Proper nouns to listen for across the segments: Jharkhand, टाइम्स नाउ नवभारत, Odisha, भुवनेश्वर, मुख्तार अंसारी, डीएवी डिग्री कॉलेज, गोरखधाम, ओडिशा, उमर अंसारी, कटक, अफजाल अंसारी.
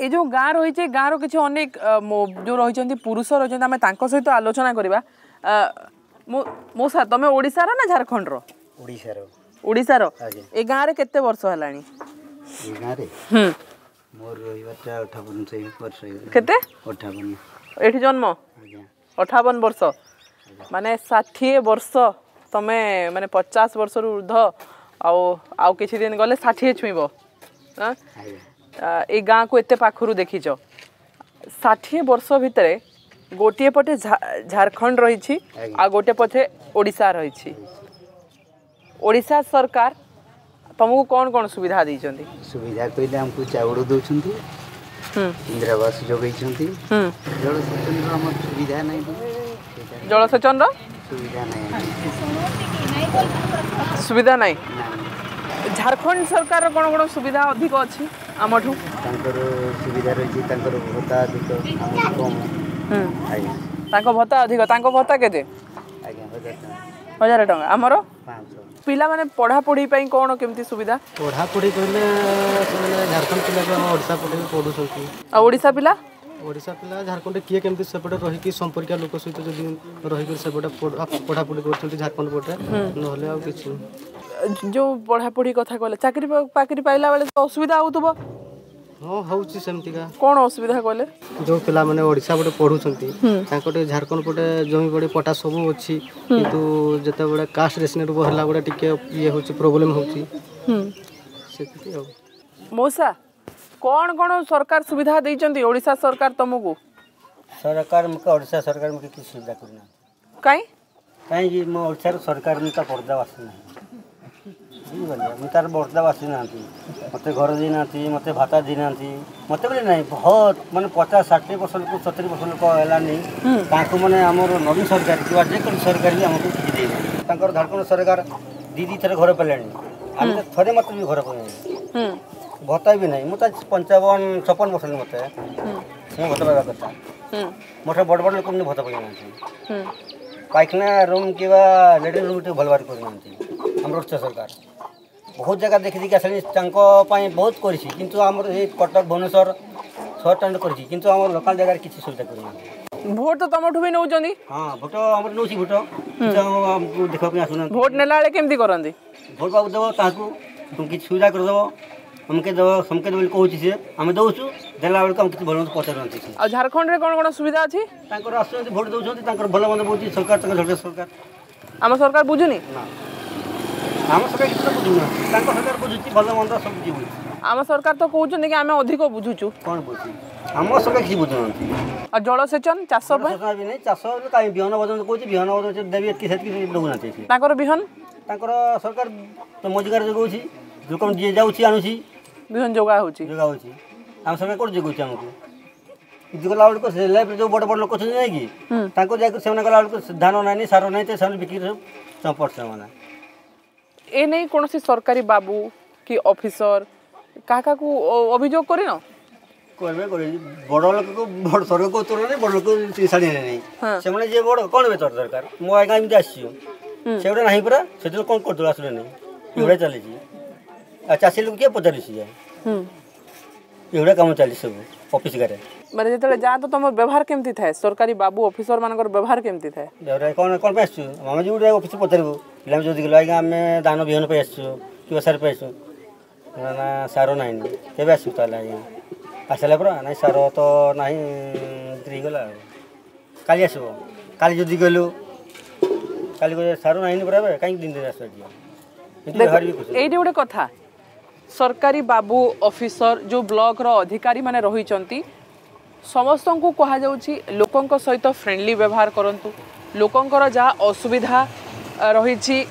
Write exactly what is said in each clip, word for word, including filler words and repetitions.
ए जो गाँ रही है गाँव किसी अनेक जो रही पुरुष रही आम सहित आलोचना करवा मो सा तुम ओडिशार ना झारखंड ओडिशार ए गाँव रे केते वर्ष हला केते जन्म अठावन वर्ष माने षाठी वर्ष तमे माने पचास वर्ष ऊर्ध आउ किसी दिन गले षाठी छुईब ए गाँ को एत पाखु देखीच षाठी वर्ष भितर गोटे पटे झारखंड रही आ गोटे पटे ओडिशा रही ओडिशा सरकार तुमको कौन कौन सुविधा दी सुविधा कहले हमको चाउल दौर इंदिरावास जगह सुविधा नहीं जलसेचन सुविधा नहीं सुविधा नहीं झारखंड सरकार कौन कौन सुविधा अधिक अच्छी आम सुविधा रही भत्ता अधिक भत्ता अधिक भत्ता के हजार टाँग आम पिला माने पढ़ा पढ़ी पे कौन केमती सुविधा पढ़ा पढ़ी कहले झारखंड पिला ओडिसा पढ़े पढ़ु सोची आ ओडिसा पिला ओडिसा पिला झारखंड किए केमती सेपटे रही कि संपर्किया लोक सहित जदी रही कर सेपटे पढ़ा पढ़ी करथि झारखंड पटे न होले आ किछु जो पढ़ा पढ़ी कथा कहले चाकरी पाकरी पाइला बेले तो असुविधा होतबो हो होउची सेमतिका कोन असुविधा कहले जो पिला माने ओडिसा पटे पढ़ु छथि ताकटे झारखंड पटे जमी बडे पटा सब अछि किंतु जते बडे कास्ट रेशनर बहला बडे टिके ये होछि प्रॉब्लम होछि हम सेति हो मोसा कोन कोन सरकार सुविधा दै छथि ओडिसा सरकार तमगु सरकार मके ओडिसा सरकार मके कि सुविधा करना काई काई जी मो ओडिसा सरकार मका पर्दा वासना मुझे बर्दा बासी ना मत घर दे ना मत भाता दे ना मत बोले ना बहुत मानते पचास षाठी वर्ष लोग सतुरी वर्ष लोग है मैंने आम नवीन सरकार कि जेको सरकार भी आमको किसी झारखंड सरकार दी दी थर घर पारे आम थे मत भी घर पाए भत्ता भी ना मुझे पंचावन छपन वर्ष मत भत्ता पाइबा कथा मोटे बड़ बड़ लोग भत्ता पाई पायखाना रूम कि लेट्रिन रूम भल बार करना आम ओडिशा सरकार बहुत जगह देखी देखिए आसानी बहुत करें किंतु आमर ये कटक भुवनेश्वर शहर टाइम किंतु आम लोकाल जगह किसी सुविधा करना भोट तो तुम भी नौ हाँ भोट आम नौ भोट देखापी आसुना भोट नेला केमती करती भोट बाबू देव तुम किसी सुविधा करदेव हमके देव समके देव कहूँ सी आम दौचु देला बेलू आम किसी भल मंद पचार झारखंड में कौन कौन सुविधा अच्छी आस भोट दौर भल मंद बोलती सरकार सरकार आम सरकार बुझुनी आम सरकार बुझुना सरकार बुझुची भल मंद सब बुझे आम सरकार तो कहते कि आम अधिक बुझुचु कौन बुझे आम सरकार किसी बुझुना और जलसेचन चाष भी नहीं चाष कहीं बिहन बदन कहते बिहन बदन देवी से दौना बिहन सरकार मजुगार जगह लोक जी जाऊँगी आणुची बिहन जोगा होगी आम सरकार कौन जगह गला बेल जो बड़ बड़ लोग अच्छे नहीं कि धान ना सार ना बिक्री चंपट से ए नहीं कौन सी सरकारी बाबू कि ऑफिसर क्या क्या अभियोग कर बड़ लोग बड़ सरकार को तुलना बड़ लोग साड़ी नहीं से मैंने बड़ कौन बेतर सरकार मो आज्ञा एमती आसगुरा ना पूरा से कौन कर आसने नहीं ये चली चाषी लोग किए पचारे ये कम चली सब ऑफिस गारे माने जेतले जा तो तमो व्यवहार केमती थाए सरकारी बाबू ऑफिसर मानकर व्यवहार केमती थाए व्यवहार कोन कोन पे आछु हम जो ऑफिस पतरबो पिला जो दिगला आइ हम दानो बिहन पे आछु कि सर पे आछु ना सारो नाही केबे आछु तला आसला पर नाही सारो तो नाही दिरी गला काली आसबो काली जो दिगलो काली को सारो नाही बराबर काई दिन दिन आसो जी एडी गोटे कथा सरकारी बाबू ऑफिसर जो ब्लॉक रो अधिकारी माने रही चंती समस्त को कह जाउछि लोकंक सहित फ्रेंडली व्यवहार करंतु लोकंकर जा असुविधा रही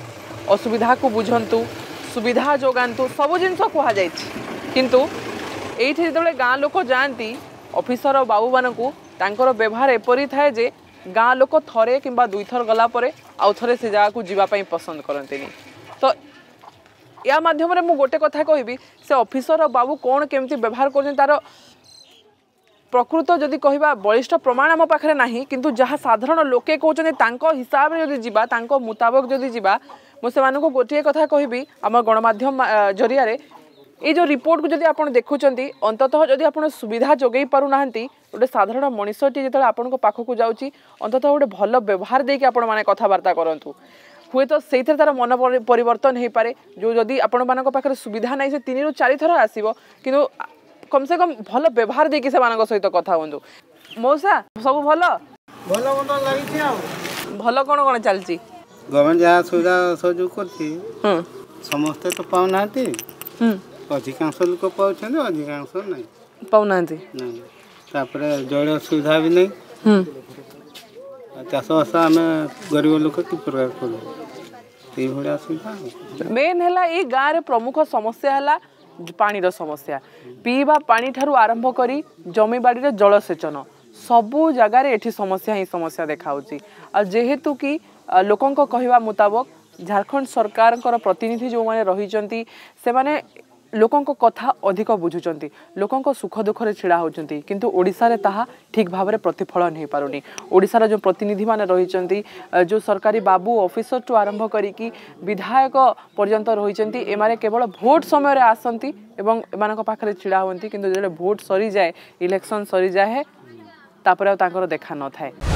असुविधा को बुझंतु सुविधा जोगांतु सब जिन कह जाय किंतु एठी जतबे गाँ लोक जाती ऑफिसर बाबू मानकू तांकर व्यवहार एपरी थाए जे गाँ लोक थरे किंबा दुई थर गला परे आउ थरे से जगह को जीवा पई पसंद करंतेनी तो या माध्यम मु गोटे कथा कहबी से ऑफिसर और बाबू कौन केमती व्यवहार कर तार प्रकृत जदि कहबा बलिष्ठ प्रमाण आम पाखे ना किंतु जहाँ साधारण लोके कहते हिसाब से जी जावा मुताबक जदि जावा मुझे गोटे कथा कहबी आम गणमाध्यम जरिया ये जो रिपोर्ट को जब आप देखुं अंततः जब आप सुविधा जोगे पारना गोटे साधारण मनिषटी जो आप पाखक जाऊँच अंततः गोटे भल व्यवहार देके आपण माने कथबार्ता करूँ हुए तो से तार मन परिवर्तन हो पाए जो जदि आपण मान पाखे सुविधा नहीं से तीन रु चार थर आसो कि कम से कम भल व्यवहार देके से मान सहित कथा हूँ। मौसा सब भल भल भल कौन कौन चलती गवर्नमेंट जहाँ सुविधा सहयोग कर समस्ते तो पाऊना अधिकांश लोक पाँच अधिकांश नहीं पाऊना जल सुविधा भी नहीं चाषबास आम गरीब लोक कि प्रकार कर सुविधा मेन है गाँव प्रमुख समस्या है पानीर समस्या पीवा पानी ठारू आरंभ करी जमी बाड़ी जलसेचन सबू जगार ये समस्या ही समस्या देखा जेहेतु कि लोकों को कहवा मुताबक झारखंड सरकार प्रतिनिधि जो माने रही से माने लोकों को कथा अधिक बुझुंट लोकों को सुख दुख रे छिड़ा होती किंतु ओडिशा रे ताहा ठीक भाव में प्रतिफलन हो पारुनी। ओडिशार जो प्रतिनिधि माने रही जो सरकारी बाबू ऑफिसर टू आरंभ करी विधायक पर्यंत रही एमारे केवल भोट समय आसती एवं एमानक पाखरे छिड़ा होती किंतु जब भोट सरी जाए इलेक्शन सरी जाए तापर देखा न थाए।